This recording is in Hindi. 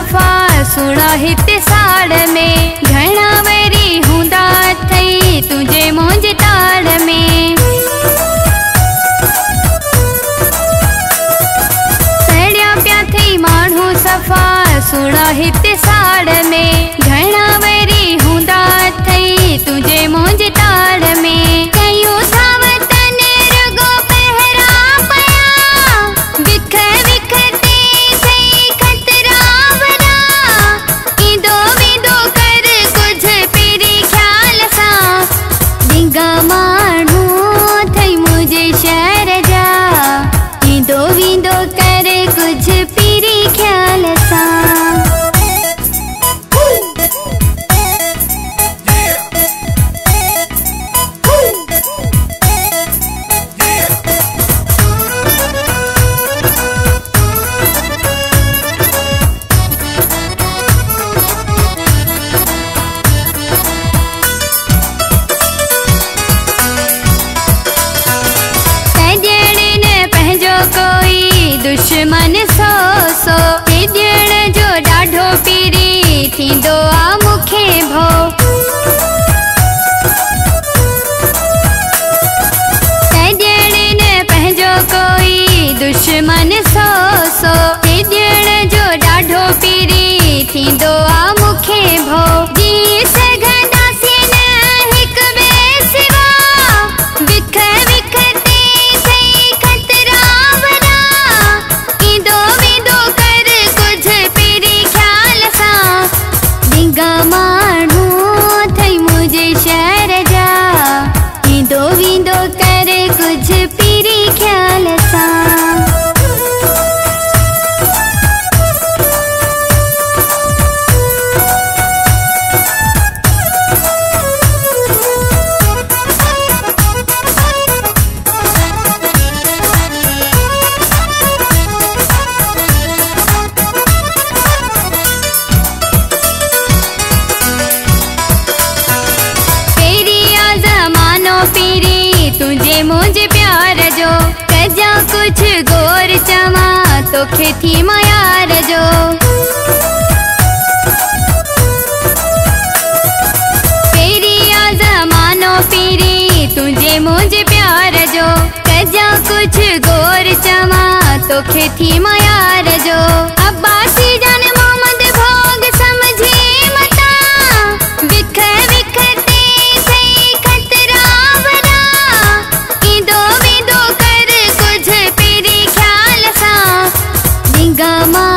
दफा सुना हित साड़ में घना वरी हुंदा थई तुझे मुंज ताड़ में सड़िया प्या थई मानू सफा सुना हित साड़ में घना वरी हुंदा थई तुझे मुंज ताड़ में दुश्मन सो सो दिण जो ढाढो पीरी थी दो आ मुखे भो ने पहजो कोई दुश्मन सो सो दिण जो ढाढो पीरी थी दो आ मुखे भो तुझे मुझे प्यार जो कजा कुछ गोर चमा तो खेती मायार जो पेरी आ जमानो पीरी तुझे मुझे प्यार जो कजा कुछ गोर चमा तो खेती मायार जो अब्बासी जाने मोहम्मद भोग समझी मता विखर विखर गमा